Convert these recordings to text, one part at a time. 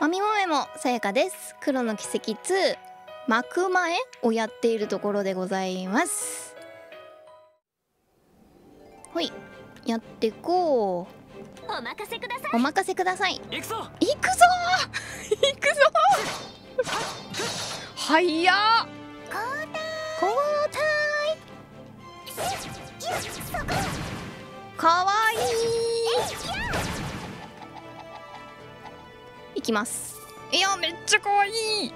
まみもえもさやかです。黒の奇跡2幕前をやっているところでございます。ほい、やってこう。お任せください。お任せください。行くぞ行くぞ行くぞはやっ交代。かわいい。いきます。いや、めっちゃかわいい。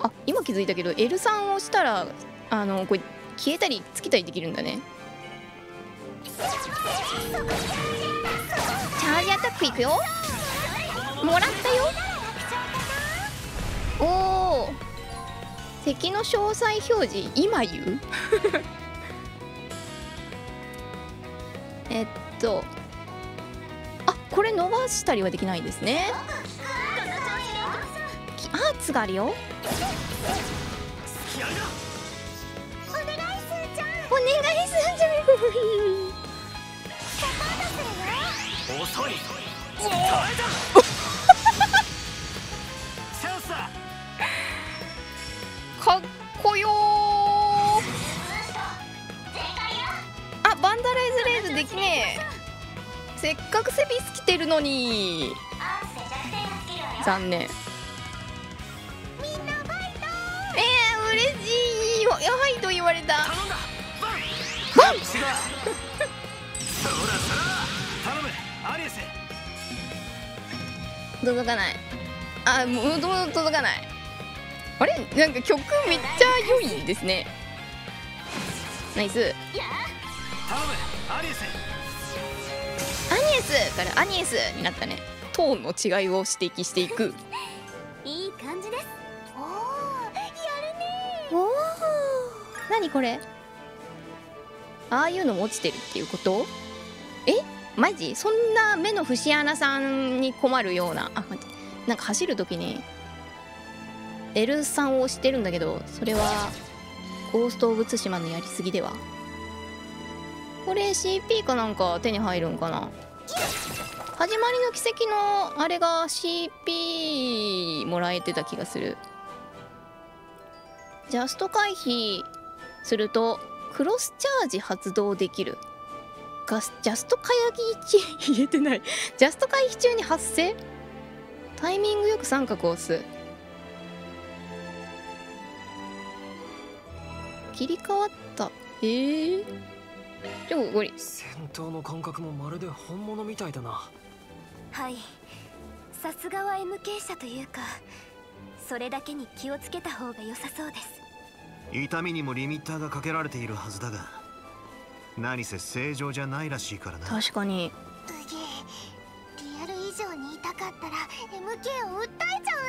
あ、今気づいたけど L3 を押したらこれ消えたりつけたりできるんだね。チャージアタックいくよ。もらったよ。おお、敵の詳細表示今言うあ、これ伸ばしたりはできないですね。アーツがあるよ。お願いすーちゃん、お願いすーちゃん遅い。かっこよ。あ、バンダライズレーズできねえ。せっかくセビス着てるのに。残念。嬉しいよ。やばいと言われた。バン。届かない。あ、もう届かない。あれ、なんか曲めっちゃ良いですね。ナイス。アニエスからアニエスになったね。トーンの違いを指摘していく。いい感じです。おお、やるね。おお。何これ。ああいうのも落ちてるっていうこと？え？マジ？そんな目の節穴さんに困るような。あ、待って、なんか走る時に L3 を押してるんだけど、それはゴースト・オブ・ツシマのやりすぎでは。これ CP かなんか手に入るんかな。始まりの奇跡のあれが CP もらえてた気がする。ジャスト回避するとクロスチャージ発動できる。ジャスト回避中、言えてないジャスト回避中に発生。タイミングよく三角を押す。切り替わった。でもこれ戦闘の感覚もまるで本物みたいだな。はい、さすがは MK 社というか、それだけに気をつけた方が良さそうです。痛みにもリミッターがかけられているはずだが、何せ正常じゃないらしいからな。確かに。リアル以上に痛かったら MK を訴えちゃう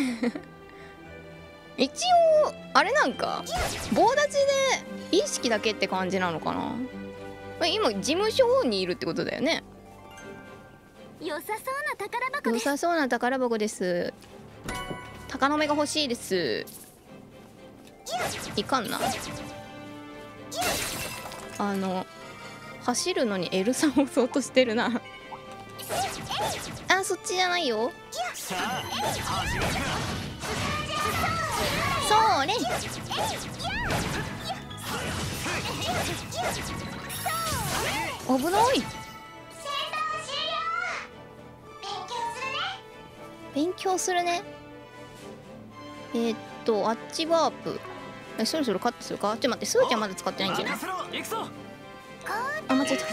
んだから一応あれ、なんか棒立ちで意識だけって感じなのかな。今事務所にいるってことだよね。良さそうな宝箱です。良さそうな宝箱です。鷹の目が欲しいです。いかんな。走るのに L3 を押そうとしてるなあ、そっちじゃないよ。それ危ない。勉強するね。あっちワープ。そろそろカットするか。ちょっと待って、スーちゃんまだ使ってないんじゃない？あ、間違えた。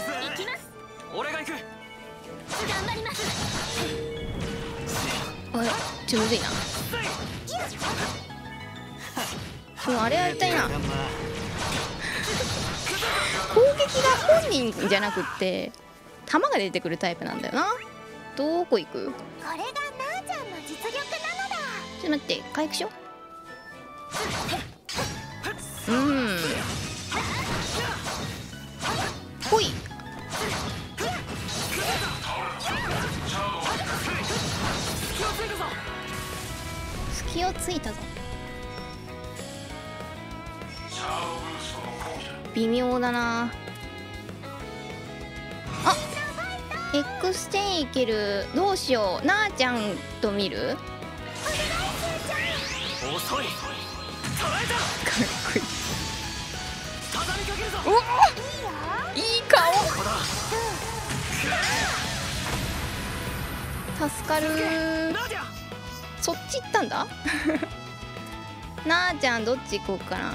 おい、ちょっとむずいな。もうあれやりたいな。攻撃が本人じゃなくって弾が出てくるタイプなんだよな。どこ行く？これがなーちゃんの実力なのだ。ちょっと待って、回復しよう。うん、ほい。隙をついたぞ。微妙だなあ。デックス10いける。どうしよう、なあちゃんと見る。遅い。捉えた。かっこいい。畳みかけるぞ。うわあ。いい顔。助かる。そっち行ったんだ。なあちゃんどっち行こうかな。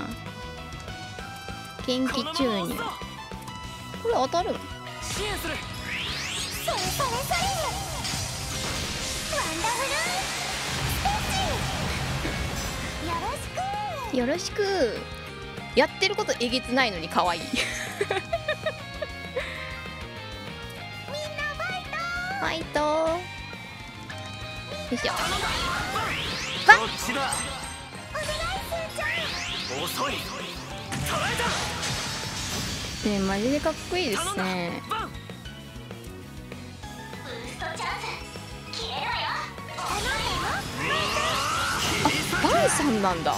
元気中に。これ当たるの。支援する。それ。ワンダフル。よろしく。やってることえげつないのに可愛い。みんなファイト。ファイト。よいしょ。バッ。遅い。捉えた。ね、マジでかっこいいですね。あ、バンさんなんだ。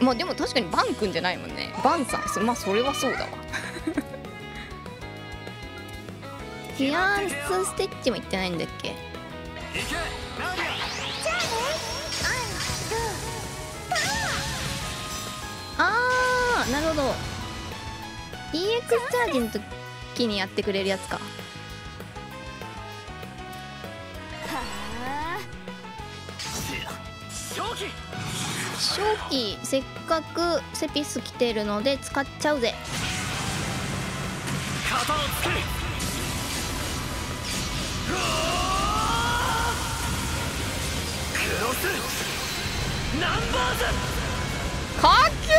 まあでも確かにバン君じゃないもんね。バンさん、まあそれはそうだわ。ディアンスステッチもいってないんだっけ。ああ、なるほど。 EX チャージの時にやってくれるやつか。正気、せっかくセピス来てるので使っちゃうぜ。肩をつける。クロスナンバーズ。かっけ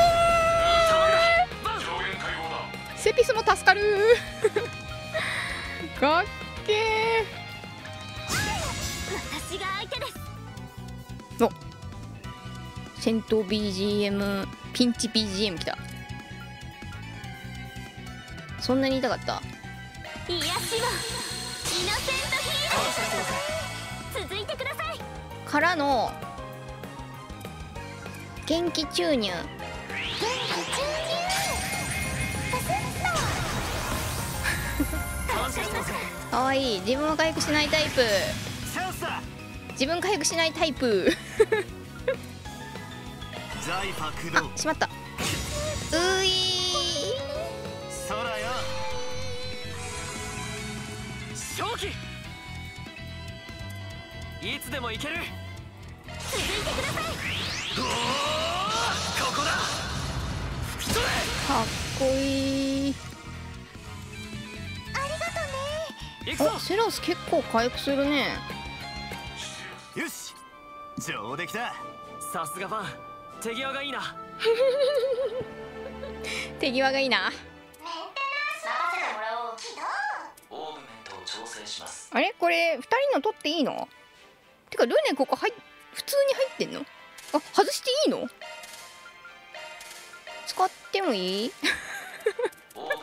ー。セピスも助かるー。かっけー。私が相手です。お、戦闘 BGM、 ピンチ BGM きた。そんなに痛かった。癒しのイノセントヒーロー、続いてくださいからの元気注入。元気注入。かわいい。自分は回復しないタイプ。自分回復しないタイプ。あ、しまった。ういー。いつでもいける。続いてください。ここだ。吹き取れ。かっこいい。ありがとね。あ、セラス結構回復するね。よし、上出来だ。さすがファン、手際がいいな。手際がいいな。あれ、これ2人の取っていいの？てかルネ、ここ普通に入ってんの？あ、外していいの？使ってもいい？お、こ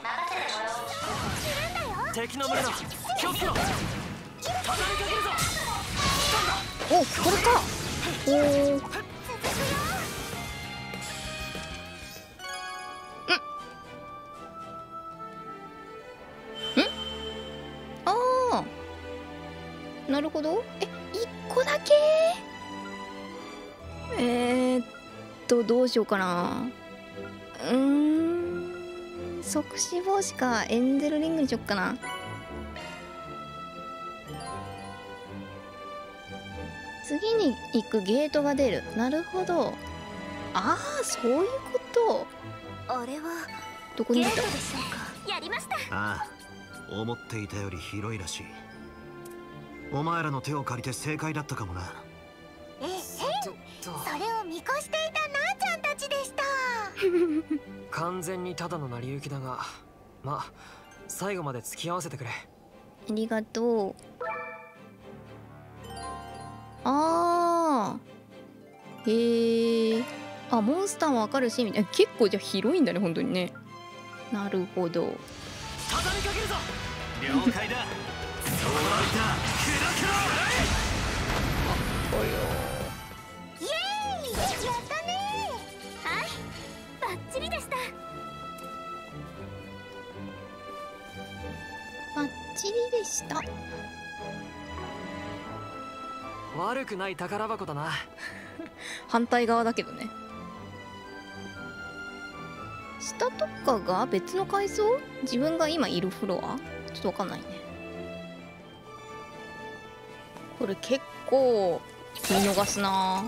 れか。おお。なるほど。え、1個だけ。どうしようかな。即死防止かエンゼルリングにしよっかな。次に行くゲートが出る。なるほど。ああ、そういうこと。あれはどこにいた？やりました。ああ、思っていたより広いらしい。お前らの手を借りて正解だったかもな。それを見越していたなあちゃんたちでした。完全にただの成り行きだが、まあ最後まで付き合わせてくれ。ありがとう。あー、へえ。あ、モンスターもわかるしみたいな。結構じゃあ広いんだね、本当にね。なるほど。畳みかけるぞ。了解だ。そうだ。バッチリた。悪くない宝箱だな。反対側だけどね。下とかが別の階層？自分が今いるフロア？ちょっとわかんないね。これ結構見逃すな。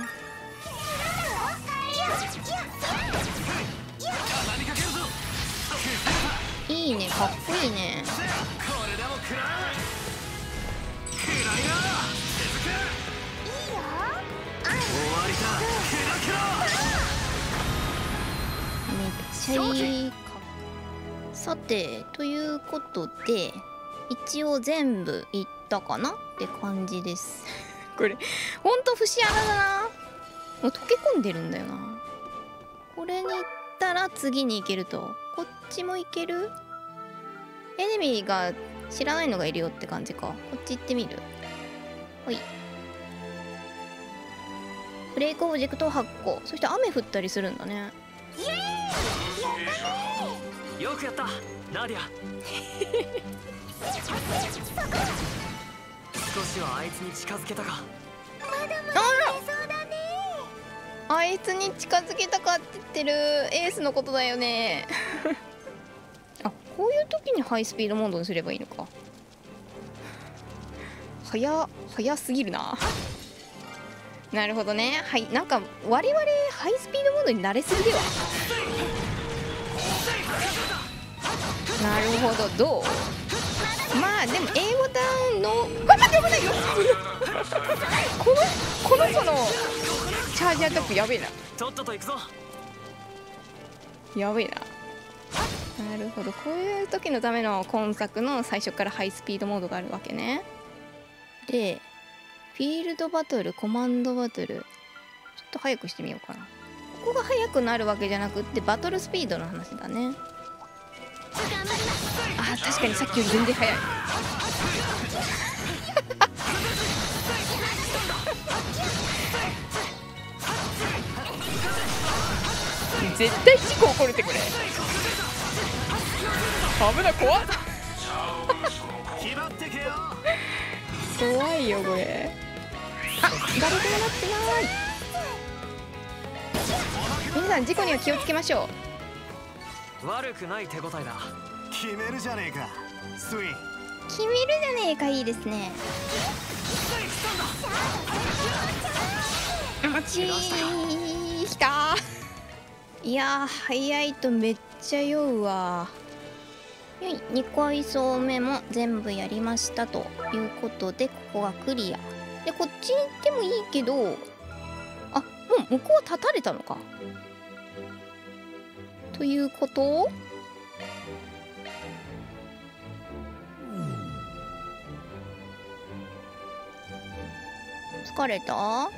いいね、かっこいいね。めっちゃいいか。さてということで一応全部いったかなって感じです。これほんと節穴だな。もう溶け込んでるんだよな。これに行ったら次に行けると。こっちも行ける。エネミーが知らないのがいるよって感じか。こっち行ってみる。ほい。ブレイクオブジェクトを発行。そして雨降ったりするんだね。よくやったナディア。少しはあいつに近づけたか。まだまだそうだね。あいつに近づけたかって言ってるエースのことだよね。あ、こういう時にハイスピードモードにすればいいのか。早すぎるな。なるほどね。はい、なんか我々ハイスピードモードに慣れすぎでは。なるほど、どう。まあでも A ボタンのあ、待って、危ないよ。この子のチャージアタックやべえな。やべえな。なるほど、こういう時のための今作の最初からハイスピードモードがあるわけね。でフィールドバトル、コマンドバトル、ちょっと早くしてみようかな。ここが速くなるわけじゃなくってバトルスピードの話だね。あ、確かにさっきより全然速い。絶対事故起こるってこれ。危ない、怖っ。怖いよこれ。あ、誰でもなってない。皆さん事故には気をつけましょう。悪くない手応えだ。決めるじゃねえか。スイン。決めるじゃねえか、いいですね。あちーきた。いやー、早いとめっちゃ酔うわ。はい、2階層目も全部やりましたということで、ここがクリアで、こっちに行ってもいいけど、あ、もう向こうは立たれたのかということ。疲れた。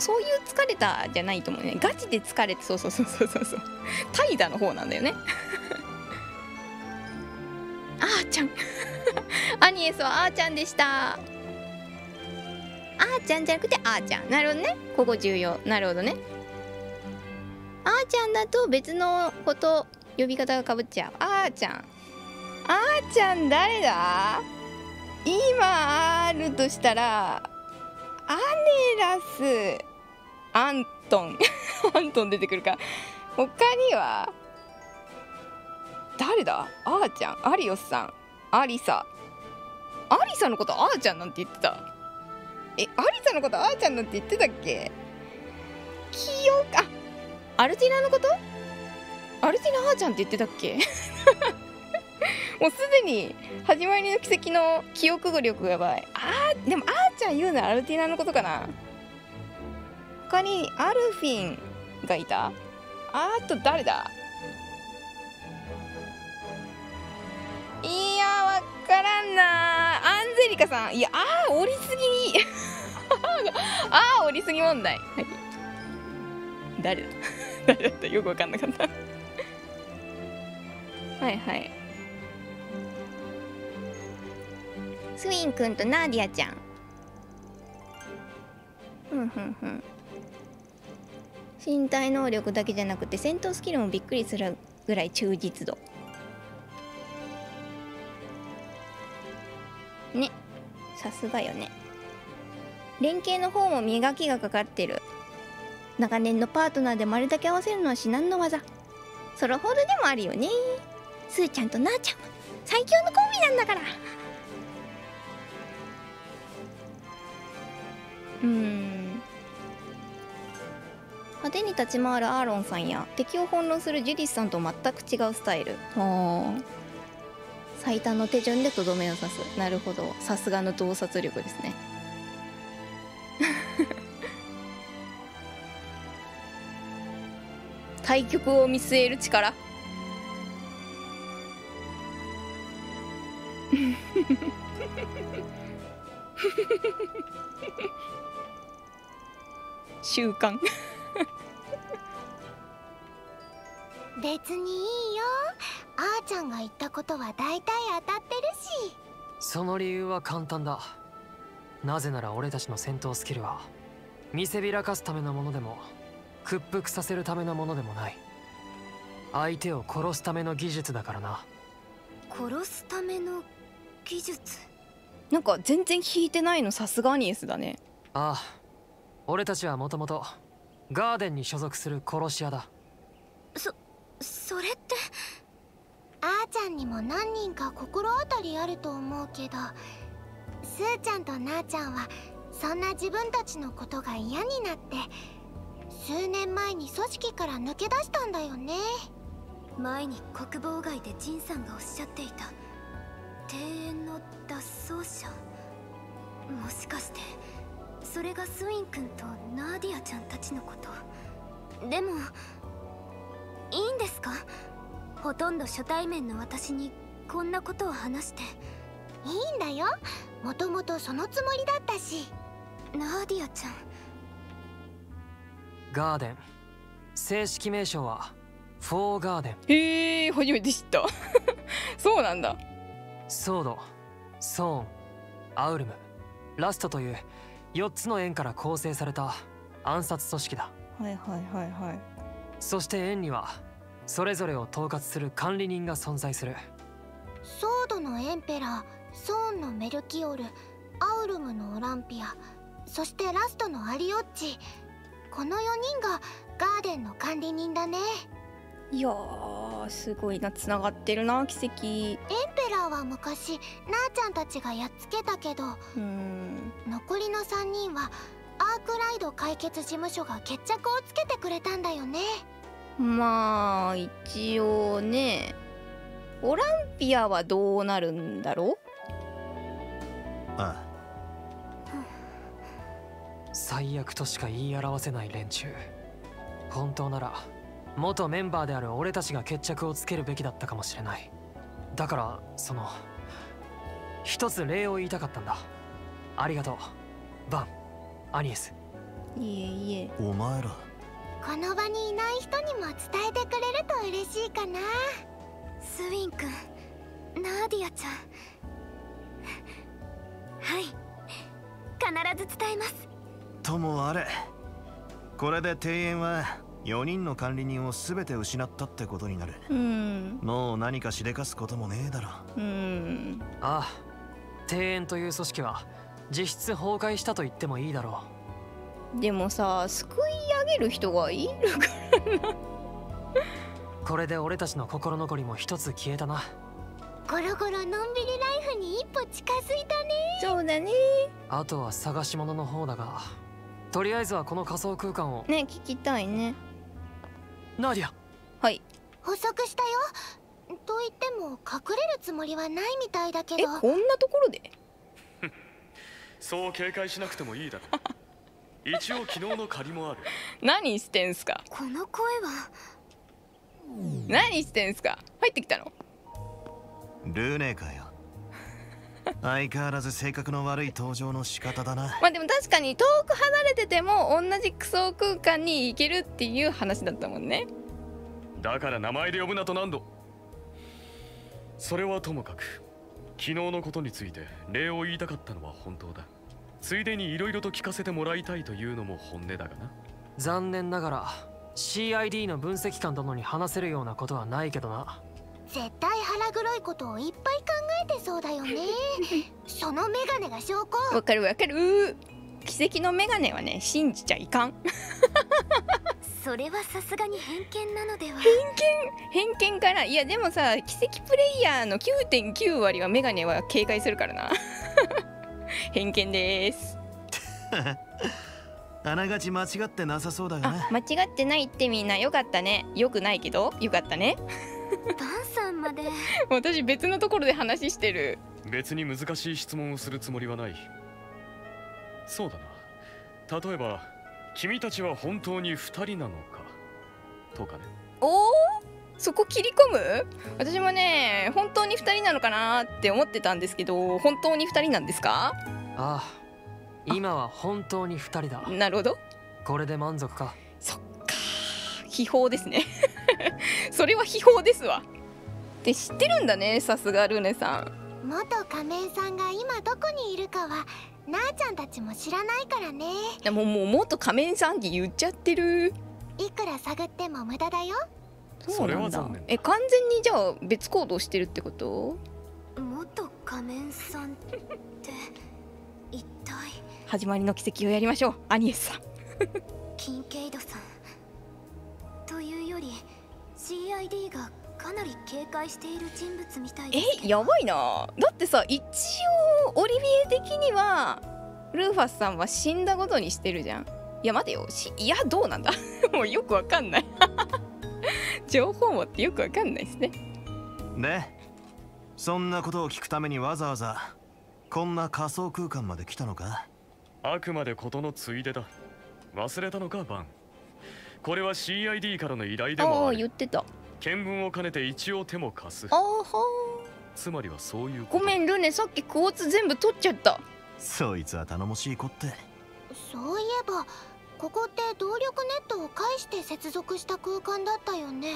そういう疲れたじゃないと思うね。ガチで疲れて、そう怠惰の方なんだよね。あーちゃん。アニエスはあーちゃんでした。あーちゃんじゃなくてあーちゃん。なるほどね。ここ重要。なるほどね。あーちゃんだと別のこと、呼び方がかぶっちゃう。あーちゃん。あーちゃん誰だ？今あるとしたら、アネラス、アントン。アントン出てくるか。他には誰だ。あーちゃん、アリオスさん、アリサ。アリサのことあーちゃんなんて言ってた。え、アリサのことあーちゃんなんて言ってたっけ。キヨカ、アルティナのことアルティナあーちゃんって言ってたっけ。もうすでに始まりの奇跡の記憶力がやばい。あ、でもあーちゃん言うならアルティナのことかな。他にアルフィンがいた。あと誰だ。いや、わからんな。アンゼリカさん。いや、あー折りすぎ。あー折りすぎ問題。はい、誰だ。誰だったよくわかんなかった。はいはい、スウィン君とナーディアちゃん。ふんふんふん。身体能力だけじゃなくて戦闘スキルもびっくりするぐらい忠実度。ね、さすがよね。連携の方も磨きがかかってる。長年のパートナーで丸だけ合わせるのは至難の技。それほどでもあるよね。スーちゃんとなーちゃんは最強のコンビなんだから。派手に立ち回るアーロンさんや敵を翻弄するジュディスさんと全く違うスタイル。最短の手順でとどめを刺す。なるほど、さすがの洞察力ですね。対局を見据える力。習慣。別にいいよ、あーちゃんが言ったことは大体当たってるし。その理由は簡単だ。なぜなら俺たちの戦闘スキルは見せびらかすためのものでも屈服させるためのものでもない。相手を殺すための技術だからな。殺すための技術。なんか全然引いてないの、さすがアニエスだね。ああ、俺たちはもともとガーデンに所属する殺し屋だ。それってあーちゃんにも何人か心当たりあると思うけど、スーちゃんとなーちゃんはそんな自分たちのことが嫌になって数年前に組織から抜け出したんだよね。前に国防外でジンさんがおっしゃっていた庭園の脱走者、もしかしてそれがスイン君とナーディアちゃんたちのこと。でもいいんですか、ほとんど初対面の私にこんなことを話して。いいんだよ、もともとそのつもりだったし。ナーディアちゃん。ガーデン、正式名称はフォーガーデン。へえ、初めて知った。そうなんだ。ソード、ソーン、アウルム、ラストという4つの円から構成された暗殺組織だ。はいはいはいはい。そして円にはそれぞれを統括する管理人が存在する。ソードのエンペラー、ソーンのメルキオル、アウルムのオランピア、そしてラストのアリオッチ、この4人がガーデンの管理人だね。いやー、すごいな、つながってるな、奇跡。エンペラーは昔なーちゃんたちがやっつけたけど、残りの3人はアークライド解決事務所が決着をつけてくれたんだよね。まあ一応ね。オランピアはどうなるんだろう。ああ。最悪としか言い表せない連中。本当なら元メンバーである俺たちが決着をつけるべきだったかもしれない。だからその一つ礼を言いたかったんだ。ありがとうバン、アニエス。いえいえ。お前らこの場にいない人にも伝えてくれると嬉しいかな。スウィン君、ナーディアちゃん。はい、必ず伝えます。ともあれ、これで庭園は4人の管理人を全て失ったってことになる。もう何かしでかすこともねえだろ。ああ、庭園という組織は実質崩壊したと言ってもいいだろう。でもさ、救い上げる人がいるからな。これで俺たちの心残りも一つ消えたな。ゴロゴロのんびりライフに一歩近づいたね。そうだね。あとは探し物の方だが、とりあえずはこの仮想空間をね、聞きたいね。ナーディア。はい、捕捉したよ。と言っても隠れるつもりはないみたいだけど。こんなところでそう警戒しなくてもいいだろう。一応昨日の借りもある。何してんすか、この声は。何してんすか、入ってきたのルーネかよ。相変わらず性格の悪い登場の仕方だな。まあでも確かに遠く離れてても同じクソ空間に行けるっていう話だったもんね。だから名前で呼ぶなと何度。それはともかく、昨日のことについて礼を言いたかったのは本当だ。ついでにいろいろと聞かせてもらいたいというのも本音だがな。残念ながら CID の分析官殿に話せるようなことはないけどな。絶対腹黒いことをいっぱい考てそうだよね。そのメガネが証拠。わかるわかる。奇跡のメガネはね、信じちゃいかん。それはさすがに偏見なのでは。偏見から。いやでもさ、奇跡プレイヤーの 9.9 割はメガネは警戒するからな。偏見です。あながち間違ってなさそうだがな。間違ってないってみんなよかったね。よくないけどよかったね。バンさんまで。私別のところで話してる。別に難しい質問をするつもりはない。そうだな。例えば君たちは本当に2人なのかとかね。おお、そこ切り込む。私もね、本当に2人なのかなって思ってたんですけど、本当に2人なんですか？ああ、今は本当に2人だ。なるほど。これで満足か。そっか、秘宝ですね。それは秘宝ですわ。って知ってるんだね、さすがルネさん。元仮面さんが今どこにいるかはなあちゃんたちも知らないからね。もう元仮面さんって言っちゃってる。いくら探っても無駄だよ。そうなんだ。え、完全にじゃあ別行動してるってこと？元仮面さんって一体。始まりの奇跡をやりましょう、アニエスさん。キンケイドさんというより CID がかなり警戒している人物みたいですけど。え、やばいな。だってさ、一応オリビエ的にはルーファスさんは死んだことにしてるじゃん。いや待てよ、いやどうなんだ。もうよくわかんない。情報もってよくわかんないですね。で、そんなことを聞くためにわざわざこんな仮想空間まで来たのか？あくまでことのついでだ。忘れたのか、バン。これは CID からの依頼でもある。言ってた。見分を兼ねて一応手も貸す。つまりはそういうこと。ごめんルネ、さっきクォーツ全部取っちゃった。そいつは頼もしい子って。そういえばここって動力ネットを介して接続した空間だったよね。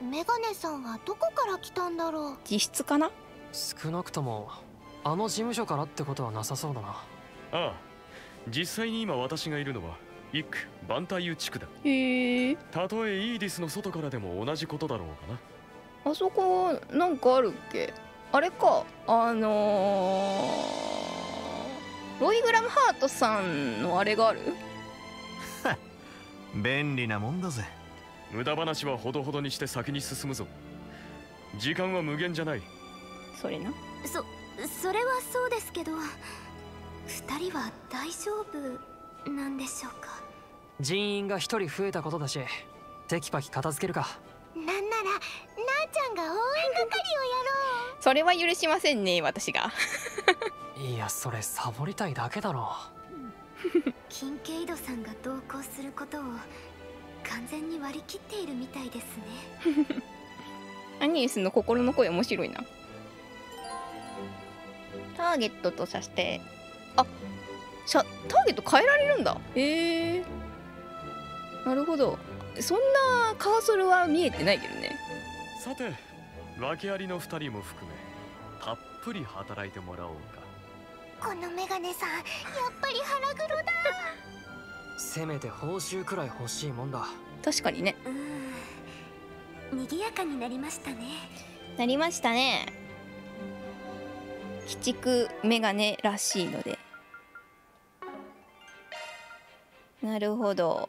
メガネさんはどこから来たんだろう。自室かな。少なくともあの事務所からってことはなさそうだな。ああ、実際に今私がいるのはイック・バンタユ地区だ。へえ。たとえイーディスの外からでも同じことだろうかな。あそこなんかあるっけ。あれか、ロイグラムハートさんのあれがある。便利なもんだぜ。無駄話はほどほどにして先に進むぞ。時間は無限じゃない。それな。それはそうですけど、2人は大丈夫なんでしょうか。人員が1人増えたことだし、テキパキ片付けるか。なんならなあちゃんが応援係をやろう。それは許しませんね、私が。いや、それサボりたいだけだろ。キンケイドさんが同行することを完全に割り切っているみたいですね。アニエスの心の声面白いな。ターゲットとさして、あ、ターゲット変えられるんだ。へえ、なるほど。そんなカーソルは見えてないけどね。さて、訳ありの2人も含めたっぷり働いてもらおうか。このメガネさん、やっぱり腹黒だ。せめて報酬くらい欲しいもんだ。確かにね。賑やかになりましたね。なりましたね。鬼畜メガネらしいので。なるほど。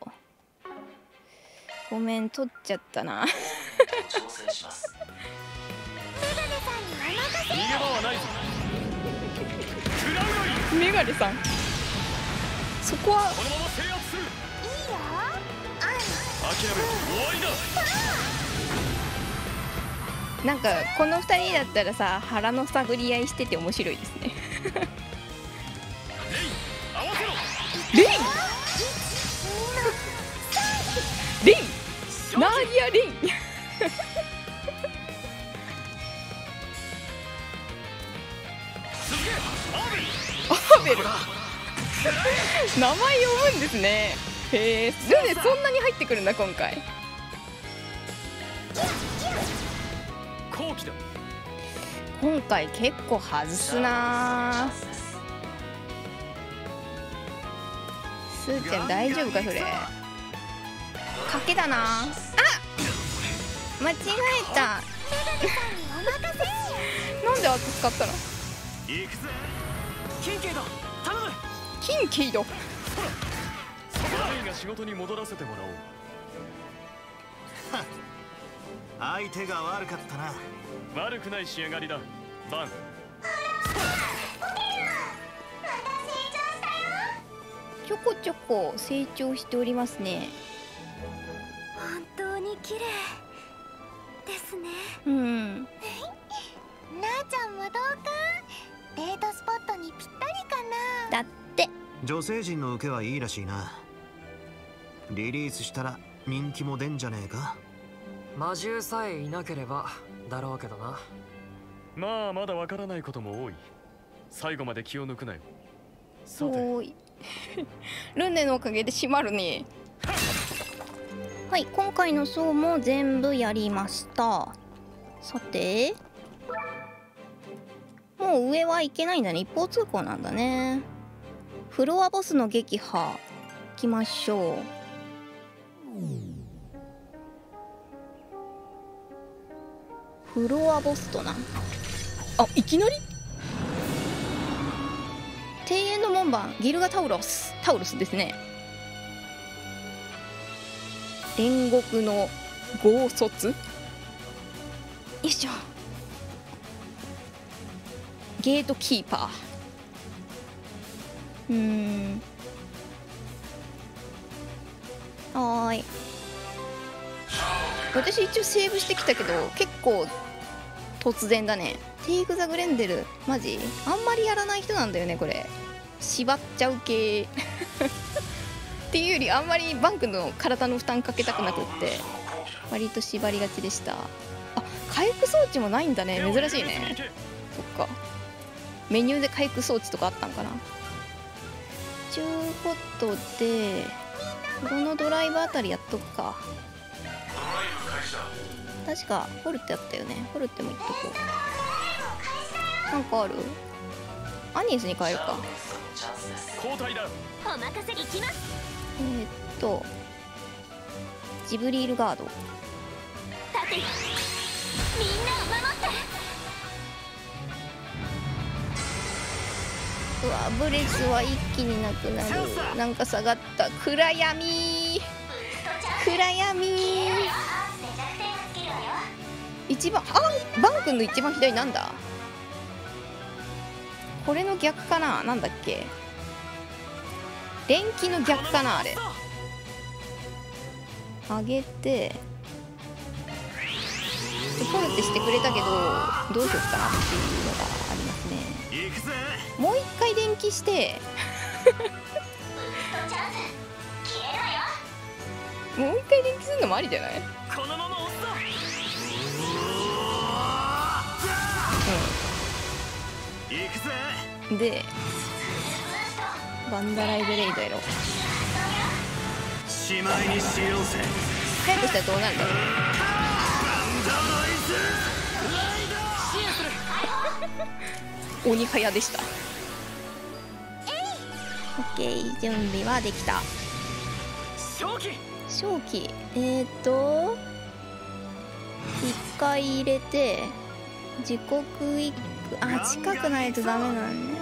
ごめん、取っちゃったな。挑戦します。メガネさんにお任せ。逃げ場はないぞ。メガネさん、そこはこのまま制圧する。いいよ。諦め、終わりだ。なんかこの2人だったらさ、腹の探り合いしてて面白いですね。レイ、合わせろ。レイ、ナーリアレイ。名前呼ぶんですね。へえ、ルネそんなに入ってくるんだ今回。今回結構外すな。スーちゃん大丈夫かそれ。賭けだなあ。間違えた。なんなんであっち使ったの？キンケイド。仕事に戻らせてもらおう。相手が悪かったな。悪くない仕上がりだ。バン。ちょこちょこ成長しておりますね。本当に綺麗ですね。うん。なあちゃんもどうか。デートスポットにぴったりかな。だって。女性陣の受けはいいらしいな。リリースしたら人気も出んじゃねえか。魔獣さえいなければだろうけどな。まあまだわからないことも多い。最後まで気を抜くなよ。そういルネのおかげで閉まるね。はい、今回の層も全部やりました。さてもう上は行けないんだね。一方通行なんだね。フロアボスの撃破行きましょう。フロアボスとな。あ、いきなり庭園の門番ギルガタウロス。タウロスですね。煉獄の豪卒。よいしょ。ゲートキーパー。はーい。私一応セーブしてきたけど結構突然だね。テイク・ザ・グレンデルマジあんまりやらない人なんだよね。これ縛っちゃう系っていうよりあんまりバンクの体の負担かけたくなくって割と縛りがちでした。あ、回復装置もないんだね。珍しいね。そっか、メニューで回復装置とかあったんかな。ちゅうことでこのドライバーあたりやっとくか。確かホルテあったよね。ホルテもいっとこう。なんかある？アニエスに変えるか。ジブリールガード。うわ、ブレスは一気になくなる。なんか下がった。暗闇暗闇。一番、あ、バン君の一番左なんだ。これの逆かな。なんだっけ、電気の逆かな。あれ上げてポルテしてくれたけどどうしようかなっていうのがありますね。もう一回電気してもう一回電気するのもありじゃない？うん。で、バンダライブレイドやろう。早くしたらどうなるんだろう。鬼早でした。オッケー、準備はできた。正気、1回入れて時刻1回。あ、近くないとダメなんね。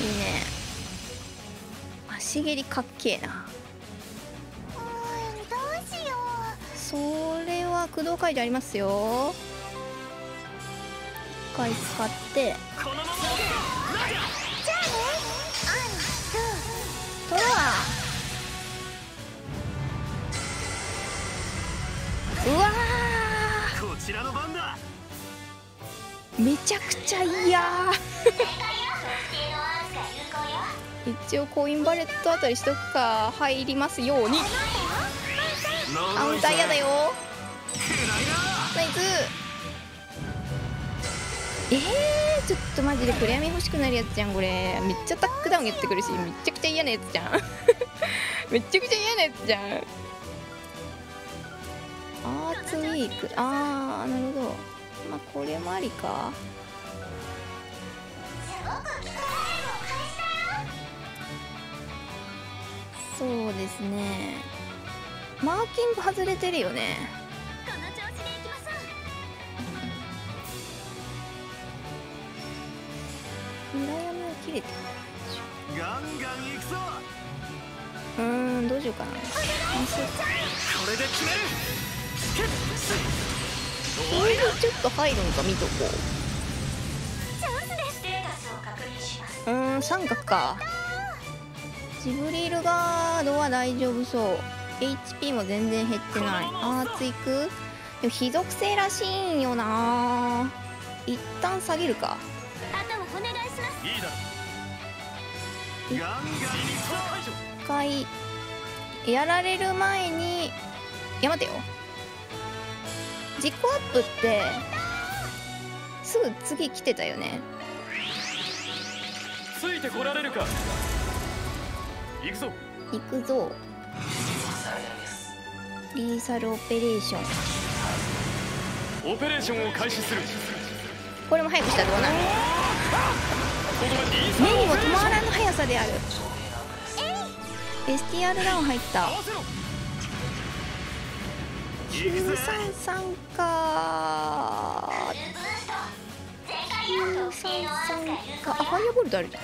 いいね。足蹴りかっけえな。それは駆動解除ありますよ。一回使ってトロワ。うわー、めちゃくちゃ嫌一応コインバレットあたりしとくか。入りますように。あ、本当は嫌だよ。ナイス。ちょっとマジで暗闇欲しくなるやつじゃんこれ。めっちゃタックダウンやってくるし、めちゃくちゃ嫌なやつじゃんめっちゃくちゃ嫌なやつじゃん。アーツウィーク、あー、なるほど。まあこれもありか。そうですね。マーキング外れてるよね。裏山は切れてる。ガンガン行くぞ。どうしようかな。これで決める。これでちょっと入るんか見とこう。三角か。ジブリールガードは大丈夫そう。HP も全然減ってない。アーツいく。でも火属性らしいんよな。一旦下げるか。一回やられる前に、いや待てよ、自己アップってすぐ次来てたよね。ついてこられるか。行くぞ行くぞ。リーサルオペレーション、オペレーションを開始する。これも早くしたらどうなる。目にも止まらぬ速さである。STR ダウン入った。933か。933か。あ、ファイアボルトあるじゃん。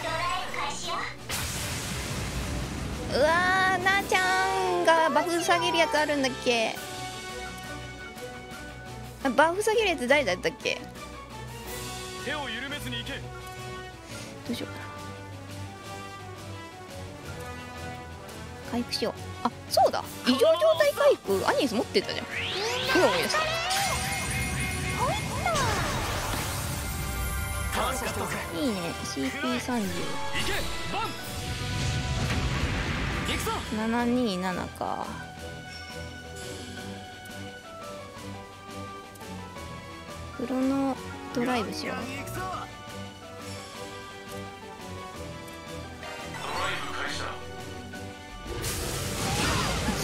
うわー、なあちゃんがバフ下げるやつあるんだっけ。バフ下げるやつ誰だったっけ。手を緩めずに行け。どうしようかな。回復しよう。あ、そうだ、異常状態回復アニエス持ってたじゃん。今思い出した。いいね。 CP30 727か。クロノドライブしよう。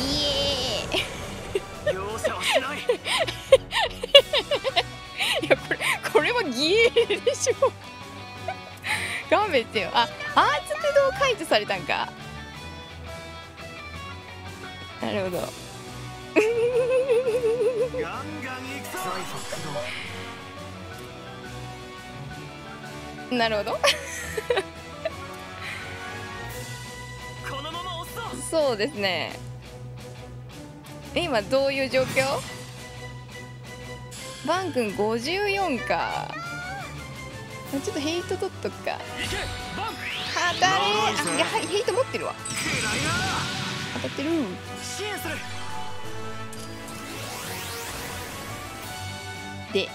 いや、これはギエーでしょ。頑張ってよ。あ、アーツ駆動解除されたんか。なるほど。ガンガン行くぞ。なるほど。このまま押すぞ。そうですね。今どういう状況？バン君54か。ちょっとヘイト取っとくか。当たれ。あ、いや、ヘイト持ってるわ。当たってる。で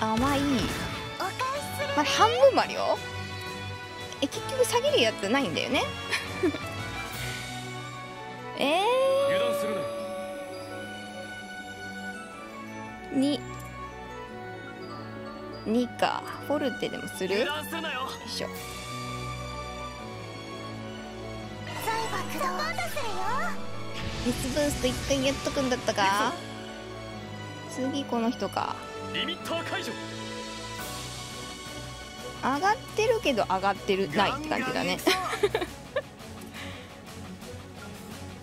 甘い。まあ、半分もあるよ。結局下げるやつないんだよね。2か。フォルテでもする。よいしょ。熱ブースト1回やっとくんだったか。次この人か。上がってるけど上がってるないって感じだね。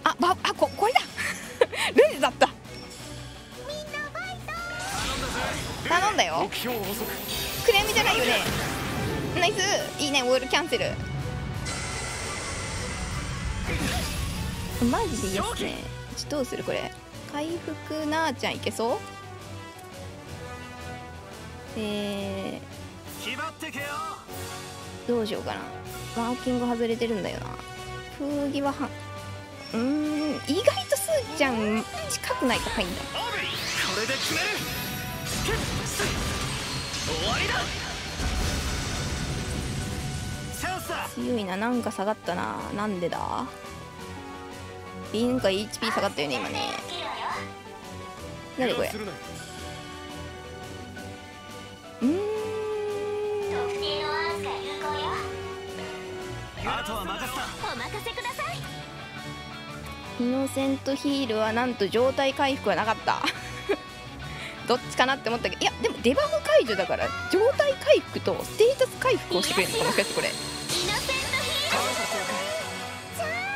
あ、あ、これだ。ルーズだった。頼んだよ。クレームじゃないよね。ナイス。いいね。ウォールキャンセル。マジでいいですね。ちょっとどうするこれ。回復なあちゃんいけそう。どうしようかな。マーキング外れてるんだよな。風儀はは。意外とスーちゃん近くないと入んだ。これで決める。終わりだ。強いな。なんか下がったな。なんでだ。なんか HP 下がったよね今ね。なんでこれ。あとは任せた。お任せください。イノセントヒールはなんと状態回復はなかった。どっちかなって思ったけど、いやでもデバフ解除だから状態回復とステータス回復をしてくれるのかもしかしてこれ。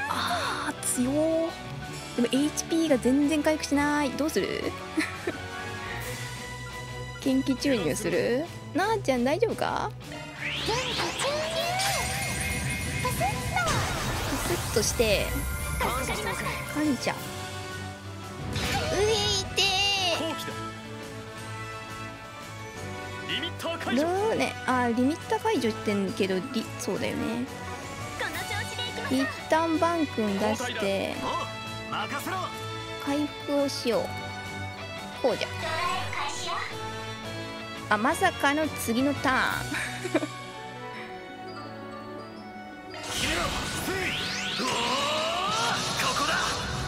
あーますよ。でも HP が全然回復しない。どうする元気注入する？なあちゃん大丈夫か？元気注入。パスッとして感謝。ね、あ、リミッター解除してんけど、そうだよね。一旦バン君出して回復をしよう。こうじゃ。あ、まさかの次のターン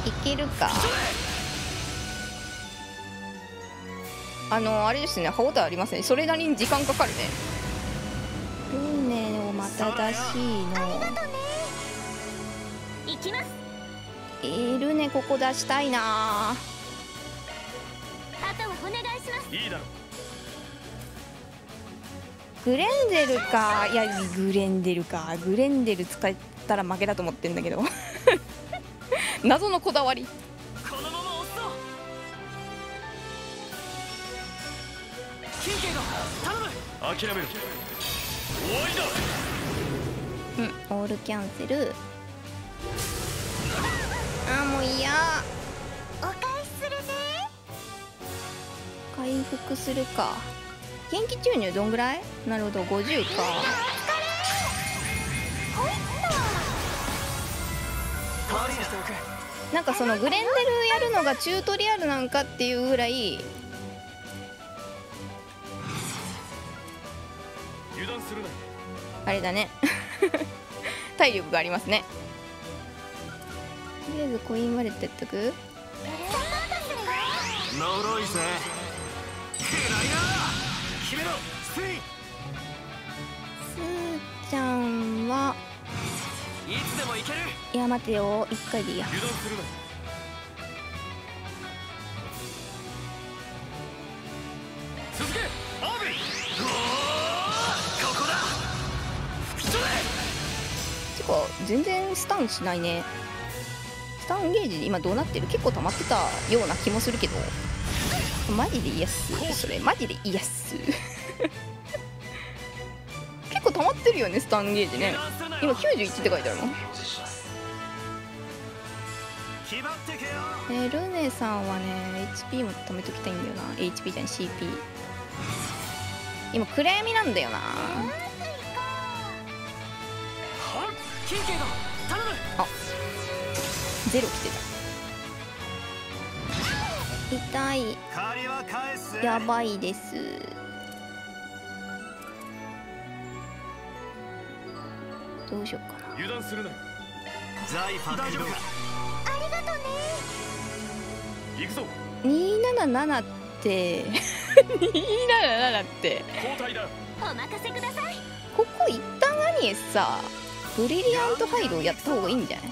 いけるか。あれですね、歯応えありますね。それなりに時間かかるね。ルーネをまた出しの。ルーネここ出したいな。グレンデルか。いや、グレンデルか。グレンデル使ったら負けだと思ってんだけど謎のこだわり。うん、オールキャンセル。あ、もう嫌。お返しするね。回復するか。元気注入どんぐらい？なるほど、50か。なんかそのグレンデルやるのがチュートリアルなんかっていうぐらい。あれだね体力がありますね。とりあえずコイン割れてっとく。スーちゃんは、いや待てよ、1回でいいや。全然スタンしないね。スタンゲージ今どうなってる？結構溜まってたような気もするけど、マジでいやっす。それマジでいやっす結構溜まってるよね、スタンゲージね。今91って書いてあるの。ルネさんはね HP も溜めときたいんだよな。 HP じゃん CP。 今暗闇なんだよな。あ、ゼロ来てた。痛い。やばいです。どうしようかな。油断するな。大丈夫か。ありがとね。行くぞ。277って277って交代だ。お任せください。ここ一旦アニエスさ、ブリリアントハイドをやった方がいいんじゃない？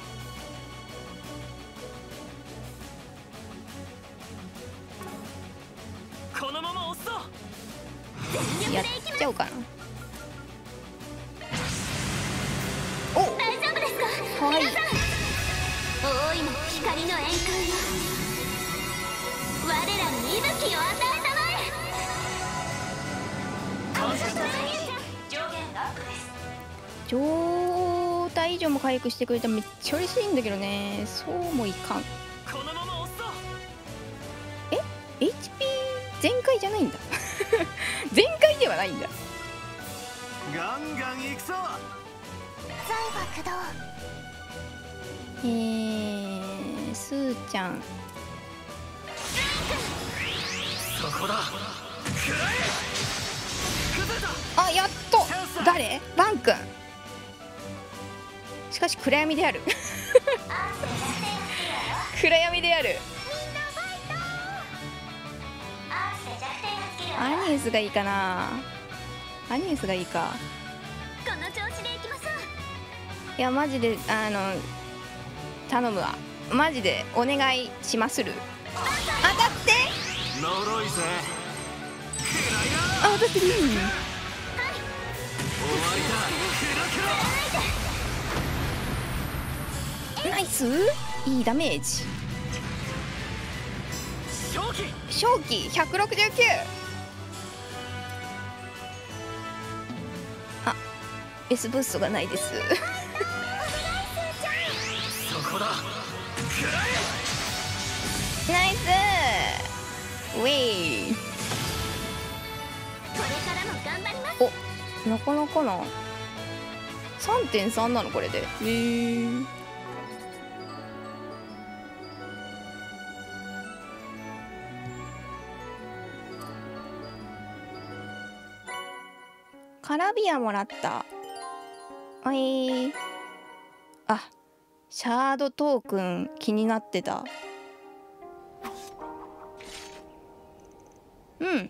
やっちゃおうかな。お、大丈夫ですか？はい。大いな光の宴会は我らに息吹を与えたまえ。状態以上も回復してくれたらめっちゃ嬉しいんだけどね。そうもいかん。え、HP 全開じゃないんだ全開ではないんだ。ガンガン行くぞ。財爆動。スーちゃん。そこだ。あ、やっと。誰？バン君。しかし暗闇である暗闇である。アニエスがいいかな。アニエスがいいか。この調子でいきましょう。いやマジで頼むわ。マジでお願いしまする。当たって。あ、当たってる。ナイス。いいダメージ。正気169。あ、Sブーストがないです。そこだ。ナイス。ウェイ。お、なかなかな。3.3 なのこれで。へえ。カラビアもらった。あ、シャードトークン気になってた。うん。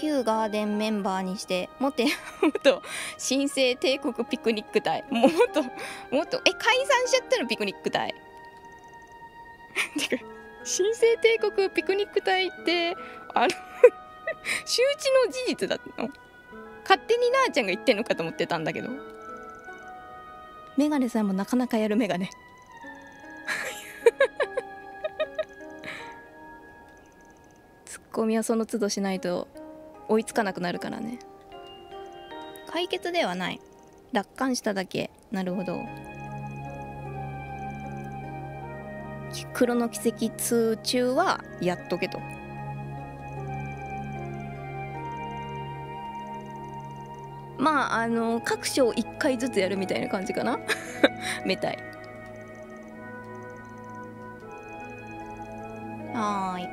旧ガーデンメンバーにして、もっと新生帝国ピクニック隊。もっと、解散しちゃったのピクニック隊。てか、新生帝国ピクニック隊って、周知の事実だったの。勝手になあちゃんが言ってんのかと思ってたんだけど。メガネさんもなかなかやるメガネ。ツッコミはその都度しないと追いつかなくなるからね。解決ではない、楽観しただけ。なるほど。黒の奇跡2中はやっとけと。まあ各章1回ずつやるみたいな感じかな。めたい。はーい。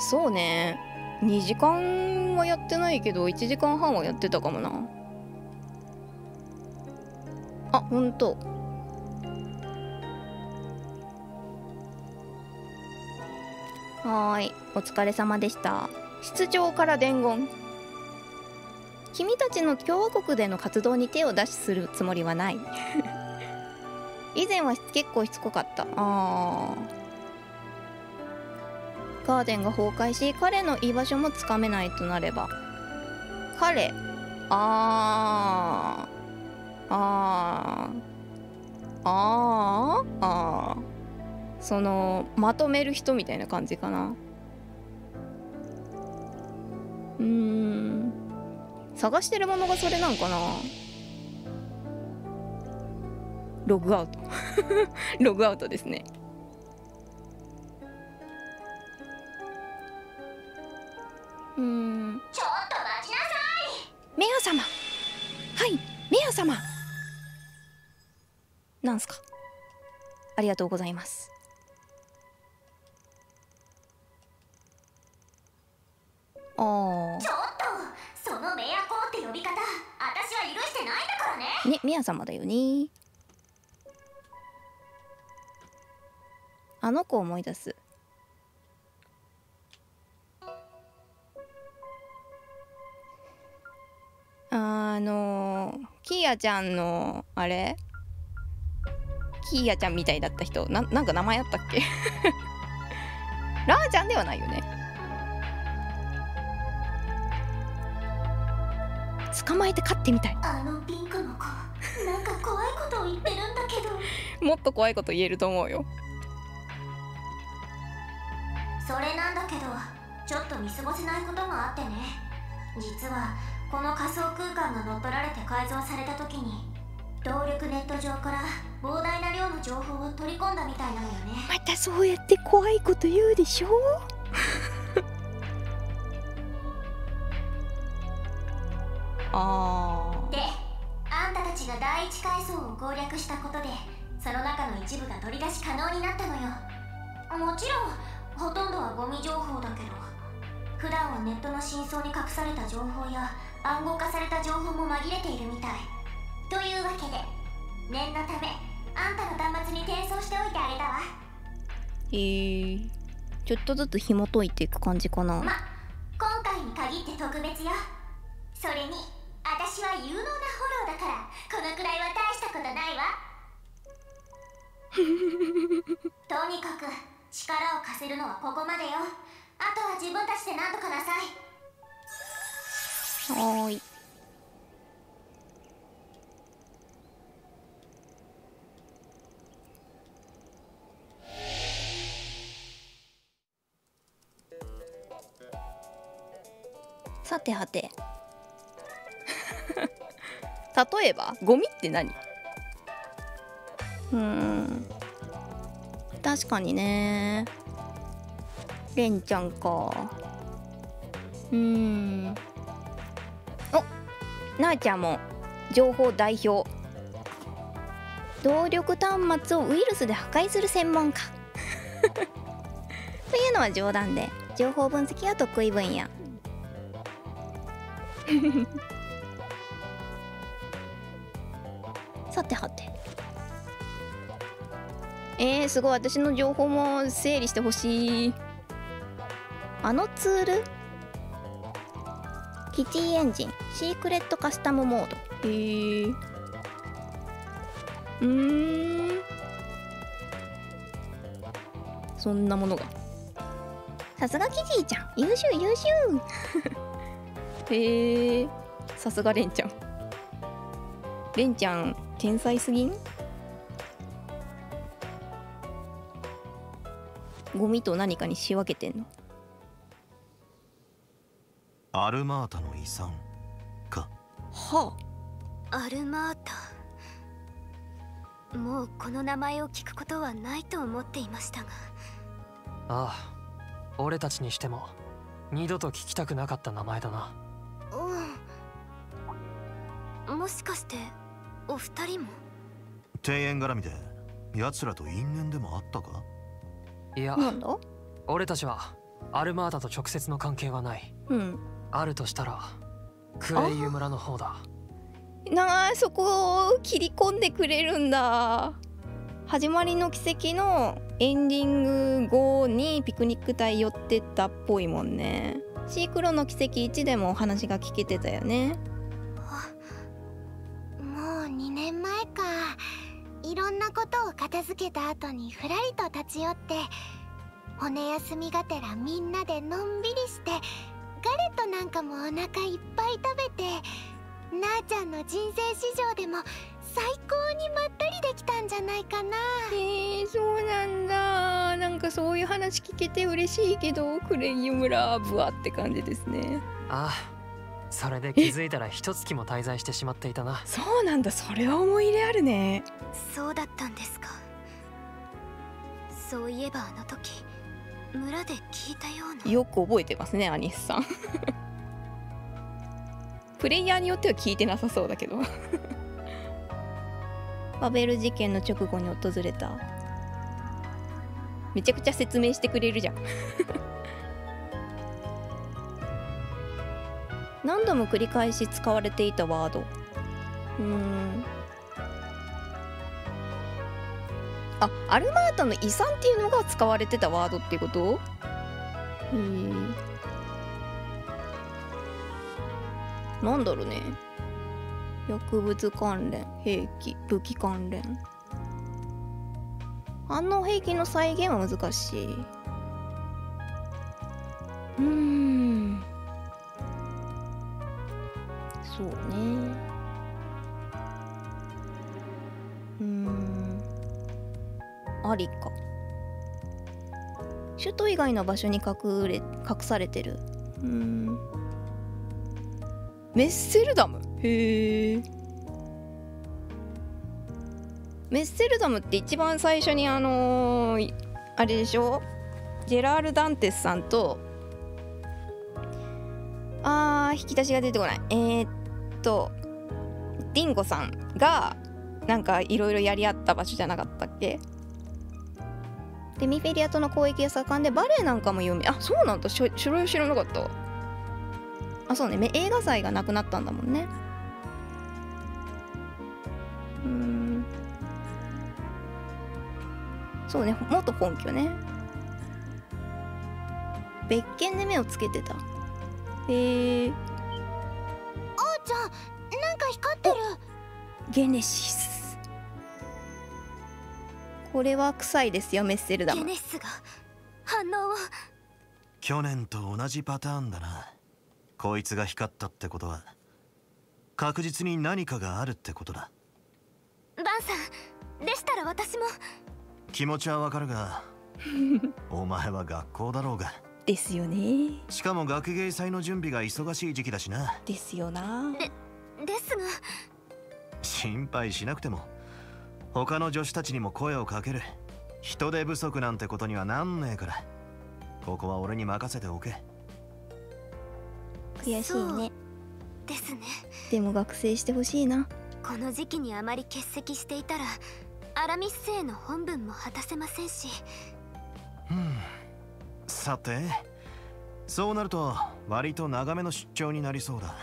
そうね、2時間はやってないけど1時間半はやってたかもな。あ、ほんと。はーい、お疲れ様でした。室長から伝言。君たちの共和国での活動に手を出しするつもりはない。以前は結構しつこかった。ガーデンが崩壊し、彼の居場所もつかめないとなれば彼。そのまとめる人みたいな感じかな。探してるものがそれなんかな。ログアウト。ログアウトですね。ちょっと待ちなさい。メア様。はい、メア様。なんすか。ありがとうございます。ちょっとそのメアコって呼び方、私は許してないんだからね。ね、メア様だよね。あの子を思い出す。キーヤちゃんのあれ、キーヤちゃんみたいだった人、なんか名前あったっけ。ラーちゃんではないよね。捕まえて飼ってみたい。あのピンクの子、なんか怖いことを言ってるんだけど。もっと怖いこと言えると思うよ。それなんだけど、ちょっと見過ごせないことがあってね。実はこの仮想空間が乗っ取られて改造された時に、動力ネット上から膨大な量の情報を取り込んだみたいなのよね。またそうやって怖いこと言うでしょ。で、あんたたちが第一階層を攻略したことで、その中の一部が取り出し可能になったのよ。もちろんほとんどはゴミ情報だけど、普段はネットの真相に隠された情報や暗号化された情報も紛れているみたい。というわけで念のため、あんたの端末に転送しておいてあげたわ。ちょっとずつ紐解いていく感じかな。ま、今回に限って特別よ。それに私は有能なフォローだから、このくらいは大したことないわ。とにかく力を貸せるのはここまでよ。あとは自分たちで何とかなさい。はーい。さてはて例えばゴミって何？確かにね。レンちゃんか。お、なあちゃんも情報代表。動力端末をウイルスで破壊する専門家というのは冗談で、情報分析は得意分野さてはて、すごい、私の情報も整理してほしい。あのツール、キティエンジンシークレットカスタムモード。そんなものが。さすがキティちゃん、優秀優秀へえ、さすがレンちゃん。レンちゃん天才すぎん？ゴミと何かに仕分けてんの？アルマータの遺産か。はあ、アルマータ、もうこの名前を聞くことはないと思っていましたが。ああ、俺たちにしても二度と聞きたくなかった名前だな。うん、もしかしてお二人も庭園絡みで奴らと因縁でもあったか？いや、俺たちはアルマータと直接の関係はない。あるとしたらクレイユ村の方だ。そこを切り込んでくれるんだ。始まりの奇跡のエンディング後にピクニック隊寄ってたっぽいもんね。シークロの奇跡1でもお話が聞けてたよね。もう2年前か。いろんなことを片付けた後にふらりと立ち寄って、骨休みがてらみんなでのんびりして、ガレットなんかもお腹いっぱい食べて、なあちゃんの人生史上でも最高にまったりできたんじゃないかな。そうなんだ。なんかそういう話聞けて嬉しいけど、クレイユ村ブワって感じですね。ああ、それで気づいたら一月も滞在してしまっていたな。そうなんだ、それは思い入れあるね。そうだったんですか。そういえばあの時村で聞いたような。よく覚えてますね、アニスさんプレイヤーによっては聞いてなさそうだけどバベル事件の直後に訪れた。めちゃくちゃ説明してくれるじゃん何度も繰り返し使われていたワード。あ、アルマータの遺産っていうのが使われてたワードっていうこと？なんだろうね。薬物関連、兵器、武器関連。あの兵器の再現は難しい。そうね。ありか。首都以外の場所に隠されてる。メッセルダム。へえ。メッセルダムって一番最初にあれでしょ？ジェラール・ダンテスさんと、引き出しが出てこない。ディンゴさんがなんかいろいろやり合った場所じゃなかったっけ？でミフェリアとの交易が盛んで、バレエなんかも有名。あ、そうなんだ。それを知らなかった。あ、そうね、映画祭がなくなったんだもんね。そうね、元本拠ね。別件で目をつけてた。あーちゃん、なんか光ってる。ゲネシス。これは臭いですよ、メッセルダム。ゲネシスが反応を。去年と同じパターンだな。こいつが光ったってことは確実に何かがあるってことだ。バンさん、でしたら私も。気持ちはわかるがお前は学校だろうがですよね。しかも学芸祭の準備が忙しい時期だしな。ですよな。ですが心配しなくても他の女子たちにも声をかける。人手不足なんてことにはなんねえから、ここは俺に任せておけ。悔しいね。ですね。でも学生してほしいな。この時期にあまり欠席していたらアラミスへの本分も果たせませんし。さてそうなると割と長めの出張になりそうだ。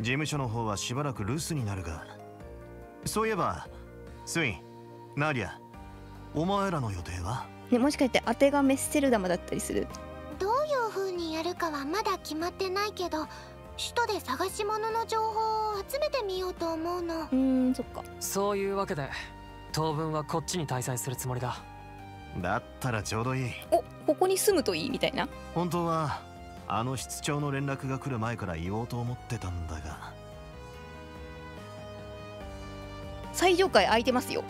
事務所の方はしばらく留守になるが、そういえばスイン、ナディア、お前らの予定は、ね、もしかして当てがメッセルダムだったりする。どういう風にやるかはまだ決まってないけど、首都で探し物の情報を集めてみようと思うの。そっか。そういうわけで当分はこっちに滞在するつもりだ。だったらちょうどいい。お、ここに住むといいみたいな。本当はあの室長の連絡が来る前から言おうと思ってたんだが。最上階空いてますよ。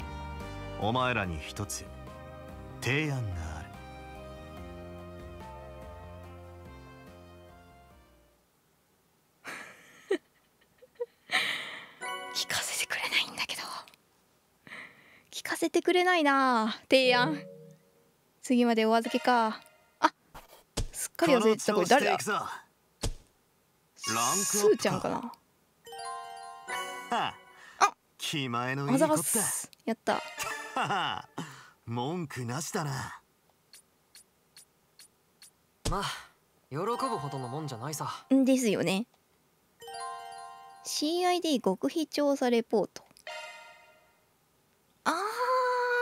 お前らに一つ提案がある。聞かせてくれないんだけど。聞かせてくれないな。提案。次までお預けか。あ、すっかり忘れてた。これ誰だ。スーちゃんかな。気前のいい子だ。やった。文句なしだな。まあ喜ぶほどのもんじゃないさ。ですよね。CID 極秘調査レポート。あー、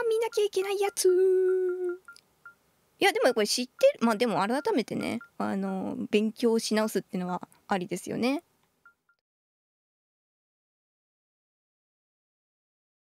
見なきゃいけないやつ。いやでもこれ知ってる。まあでも改めてね、勉強し直すっていうのはありですよね。